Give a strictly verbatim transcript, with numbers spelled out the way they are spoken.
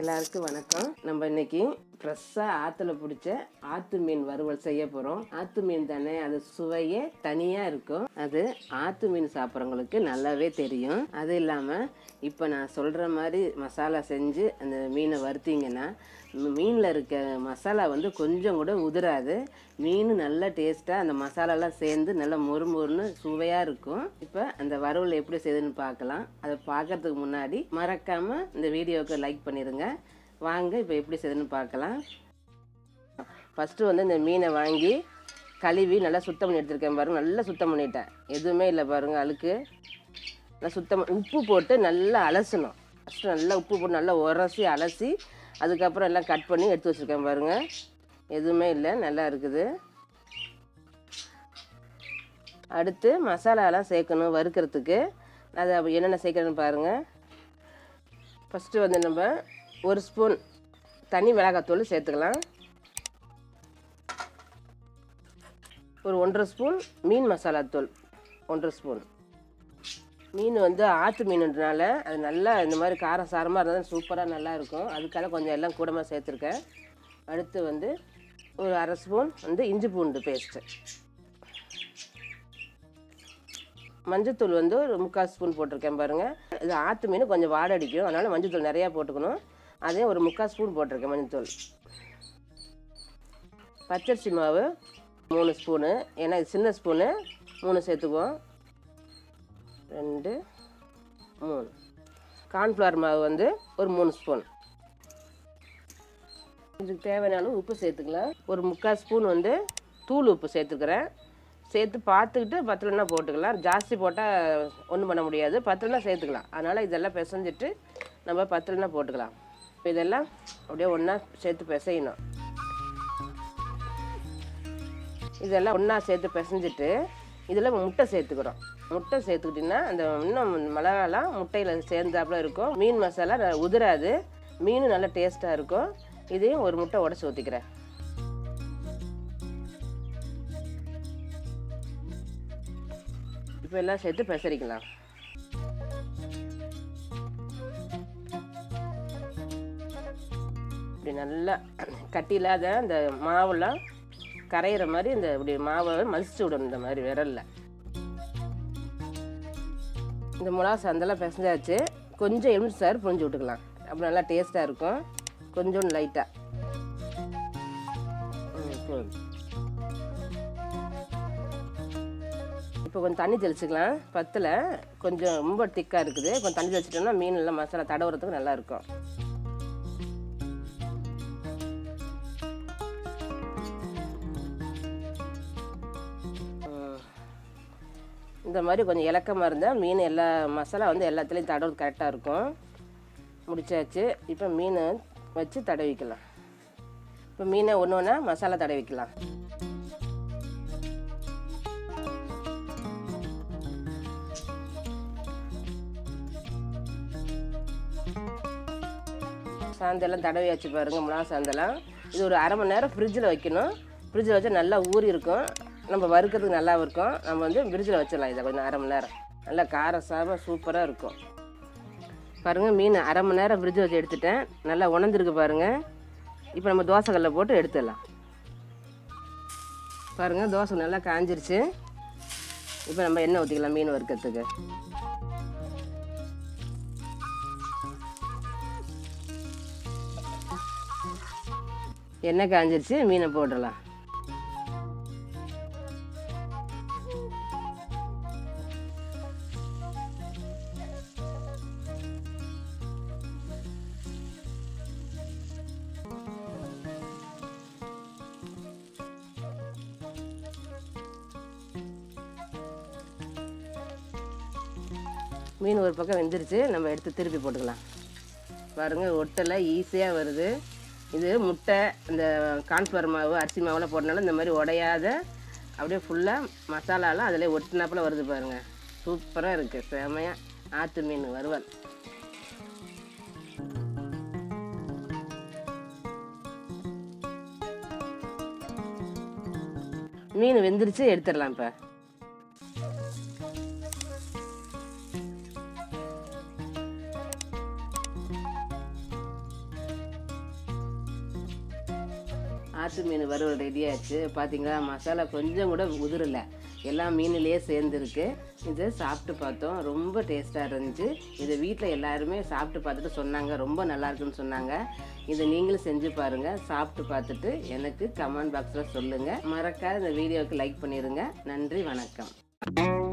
எல்லாருக்கும் வணக்கம். நம்ம இன்னைக்கு ஃப்ரெஷ்ஷா ஆத்துல பிடிச்ச ஆத்து மீன் வறுவல் செய்ய போறோம். ஆத்து மீன் தானே, அது சுவையே தனியா இருக்கும். அது ஆத்து மீன் சாப்பிட்றவங்களுக்கு நல்லாவே தெரியும். அது இல்லாம இப்போ நான் சொல்ற மாதிரி மசாலா செஞ்சு அந்த மீனை வறுத்தீங்கன்னா மீன்ல இருக்க மசாலா வந்து கொஞ்சம் கூட உதிராது. மீன் நல்லா டேஸ்டா அந்த மசாலாலாம் சேர்ந்து நல்லா மொறுமொறுன்னு சுவையா இருக்கும். இப்போ அந்த வறுவல் எப்படி செய்யுதுன்னு பார்க்கலாம். அதை பார்க்கறதுக்கு முன்னாடி மறக்காம இந்த வீடியோவுக்கு லைக் பண்ணிடுங்க. வாங்க இப்போ எப்படி செய்யுதுன்னு பார்க்கலாம். ஃபஸ்ட்டு வந்து இந்த மீனை வாங்கி கழுவி நல்லா சுத்தம் பண்ணி எடுத்துருக்கேன் பாருங்கள். நல்லா சுத்தம் பண்ணிட்டேன், எதுவுமே இல்லை பாருங்கள் அழுக்கு. நல்லா சுத்தம் உப்பு போட்டு நல்லா அலசணும். ஃபஸ்ட்டு நல்லா உப்பு போட்டு நல்லா உரசி அலசி அதுக்கப்புறம் எல்லாம் கட் பண்ணி எடுத்து வச்சுருக்கேன் பாருங்கள். எதுவுமே இல்லை, நல்லா இருக்குது. அடுத்து மசாலாலாம் சேர்க்கணும் வறுக்கிறதுக்கு. அது என்னென்ன சேர்க்கணும்னு பாருங்கள். ஃபஸ்ட்டு வந்து நம்ம ஒரு ஸ்பூன் தனி மிளகாத்தூள் சேர்த்துக்கலாம். ஒரு ஒன்றரை ஸ்பூன் மீன் மசாலாத்தூள், ஒன்றரை ஸ்பூன். மீன் வந்து ஆற்று மீனுன்றனால அது நல்லா இந்த மாதிரி காரம் சாரமாக இருந்தால் சூப்பராக நல்லாயிருக்கும். அதுக்காக கொஞ்சம் எல்லாம் கூடமாக சேர்த்துருக்கேன். அடுத்து வந்து ஒரு அரை ஸ்பூன் வந்து இஞ்சி பூண்டு பேஸ்ட்டு. மஞ்சத்தூள் வந்து ஒரு முக்கால் ஸ்பூன் போட்டிருக்கேன் பாருங்கள். இது ஆற்று மீன் கொஞ்சம் வாடடிக்கும், அதனால் மஞ்சத்தூள் நிறையா போட்டுக்கணும். அதே ஒரு முக்கால் ஸ்பூன் போட்டிருக்கேன் மஞ்சத்தூள். பச்சரிசி மாவு மூணு ஸ்பூனு, ஏன்னா இது சின்ன ஸ்பூனு, மூணு சேர்த்துக்குவோம். ரெண்டு மூணு கார்ன்ஃப்ளவர் மாவு வந்து ஒரு மூணு ஸ்பூன். இதுக்கு தேவையானாலும் உப்பு சேர்த்துக்கலாம். ஒரு முக்கால் ஸ்பூன் வந்து தூள் உப்பு சேர்த்துக்கிறேன். சேர்த்து பார்த்துக்கிட்டு பத்தலன்னா போட்டுக்கலாம். ஜாஸ்தி போட்டால் ஒன்றும் பண்ண முடியாது, பத்தலன்னா சேர்த்துக்கலாம். அதனால் இதெல்லாம் பிசைஞ்சிட்டு நம்ம பத்தலன்னா போட்டுக்கலாம். இப்போ இதெல்லாம் அப்படியே ஒன்றா சேர்த்து பிசையணும். இதெல்லாம் ஒன்றா சேர்த்து பிசைஞ்சிட்டு இதில் முட்டை சேர்த்துக்கிறோம். முட்டை சேர்த்துக்கிட்டிங்கன்னா அந்த இன்னும் மிளகாலாம் முட்டையில் சேர்ந்தாப்புல இருக்கும். மீன் மசாலா உதிராது, மீன் நல்லா டேஸ்ட்டாக இருக்கும். இதையும் ஒரு முட்டை உடச்சி ஊற்றிக்கிறேன். இப்போ எல்லாம் சேர்த்து பிசைக்கலாம். இப்படி நல்லா கட்டி இல்லாத இந்த மாவெல்லாம் கரையிற மாதிரி இந்த இப்படி மாவை மசிச்சு விடணும். இந்த மாதிரி விரலில் இந்த மிளகா சாந்தெல்லாம் பிசைஞ்சாச்சு. கொஞ்சம் எலுமிச்சை சாறு புழிஞ்சு விட்டுக்கலாம், அப்போ நல்லா டேஸ்ட்டாக இருக்கும். கொஞ்சம் லைட்டாக இப்போ கொஞ்சம் தண்ணி தெளிச்சுக்கலாம். பத்தில் கொஞ்சம் ரொம்ப திக்காக இருக்குது, கொஞ்சம் தண்ணி தெளிச்சிட்டோம்னா மீன் எல்லாம் மசாலா தடவுறதுக்கு நல்லாயிருக்கும். இந்த மாதிரி கொஞ்சம் இலக்கமாக இருந்தால் மீன் எல்லா மசாலா வந்து எல்லாத்துலேயும் தடவுறது கரெக்டாக இருக்கும். முடிச்சாச்சு. இப்போ மீனை வச்சு தடவிக்கலாம். இப்போ மீனை ஒன்று ஒன்றா மசாலா தடவிக்கலாம். சாந்தெல்லாம் தடவியாச்சு பாருங்கள், மிளகா சாந்தெல்லாம். இது ஒரு அரை மணி நேரம் ஃப்ரிட்ஜில் வைக்கணும். ஃப்ரிட்ஜில் வச்சா நல்லா ஊறி இருக்கும், நம்ம வறுக்கிறதுக்கு நல்லா இருக்கும். நம்ம வந்து ஃப்ரிட்ஜில் வச்சிடலாம். இதை கொஞ்சம் அரை மணி நேரம் நல்லா காரசாக சூப்பராக இருக்கும். பாருங்கள் மீன் அரை மணி நேரம் ஃப்ரிட்ஜ் வச்சு எடுத்துட்டேன், நல்லா உணர்ந்துருக்கு பாருங்கள். இப்போ நம்ம தோசைக்கல்லில் போட்டு எடுத்துடலாம். பாருங்கள் தோசை நல்லா காஞ்சிருச்சு. இப்போ நம்ம எண்ணெய் ஊற்றிக்கலாம் மீன் வறுக்கிறதுக்கு. எண்ணெய் காஞ்சிருச்சு, மீனை போட்டுடலாம். மீன் ஒரு பக்கம் வெந்துருச்சு, நம்ம எடுத்து திருப்பி போட்டுக்கலாம். பாருங்கள் ஒட்டலை ஈஸியாக வருது. இது முட்டை, இந்த கார்ன்ஃப்ளவர் மாவு, அரிசி மாவுலாம் போட்டனால இந்த மாதிரி உடையாத அப்படியே ஃபுல்லாக மசாலாலாம் அதில் ஒட்டினாப்பில் வருது பாருங்கள். சூப்பராக இருக்குது, செமையாக ஆற்று மீன் வறுவல். மீன் வெந்துருச்சு, எடுத்துடலாம். இப்போ நாட்டு மீன் வறுவல் ரெடியாகிடுச்சு. பார்த்திங்களா, மசாலா கொஞ்சம் கூட உதிரலை, எல்லா மீன்லேயே சேர்ந்துருக்கு. இதை சாப்பிட்டு பார்த்தோம், ரொம்ப டேஸ்ட்டாக இருந்துச்சு. இதை வீட்டில் எல்லாருமே சாப்பிட்டு பார்த்துட்டு சொன்னாங்க, ரொம்ப நல்லாயிருக்குன்னு சொன்னாங்க. இதை நீங்களும் செஞ்சு பாருங்கள். சாப்பிட்டு பார்த்துட்டு எனக்கு கமெண்ட் பாக்ஸில் சொல்லுங்கள். மறக்காத இந்த வீடியோவுக்கு லைக் பண்ணிடுங்க. நன்றி, வணக்கம்.